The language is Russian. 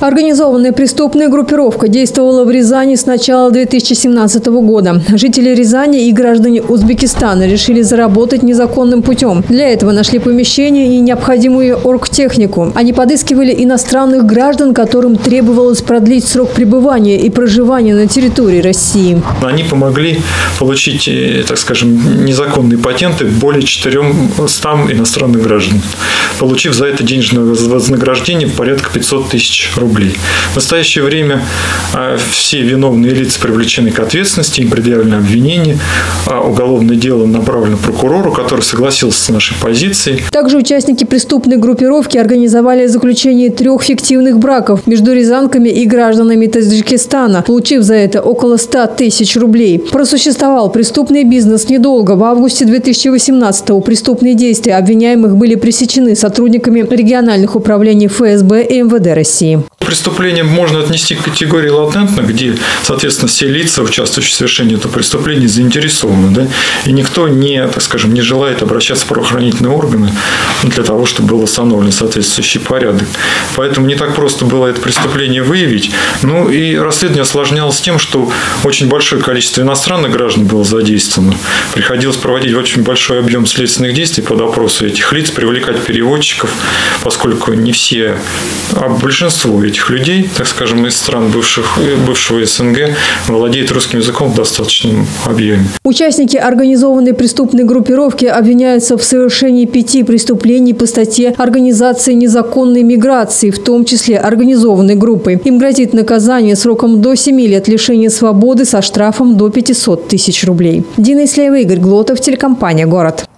Организованная преступная группировка действовала в Рязани с начала 2017 года. Жители Рязани и граждане Узбекистана решили заработать незаконным путем. Для этого нашли помещение и необходимую оргтехнику. Они подыскивали иностранных граждан, которым требовалось продлить срок пребывания и проживания на территории России. Они помогли получить, так скажем, незаконные патенты более 400 иностранных граждан, получив за это денежное вознаграждение порядка 500 тысяч рублей. В настоящее время все виновные лица привлечены к ответственности, им предъявлено обвинение. Уголовное дело направлено прокурору, который согласился с нашей позицией. Также участники преступной группировки организовали заключение 3 фиктивных браков между рязанками и гражданами Таджикистана, получив за это около 100 тысяч рублей. Просуществовал преступный бизнес недолго. В августе 2018-го преступные действия обвиняемых были пресечены сотрудниками региональных управлений ФСБ и МВД России. Преступление можно отнести к категории латентно, где, соответственно, все лица, участвующие в совершении этого преступления, заинтересованы. Да? И никто не, так скажем, не желает обращаться в правоохранительные органы для того, чтобы был установлен соответствующий порядок. Поэтому не так просто было это преступление выявить. Ну и расследование осложнялось тем, что очень большое количество иностранных граждан было задействовано. Приходилось проводить очень большой объем следственных действий по допросу этих лиц, привлекать переводчиков, поскольку не все, а большинство этих людей, так скажем, из стран бывшего СНГ владеет русским языком в достаточном объеме. Участники организованной преступной группировки обвиняются в совершении 5 преступлений по статье «Организация незаконной миграции», в том числе организованной группы. Им грозит наказание сроком до 7 лет лишения свободы со штрафом до 500 тысяч рублей. Дина Исляева, Игорь Глотов, телекомпания «Город».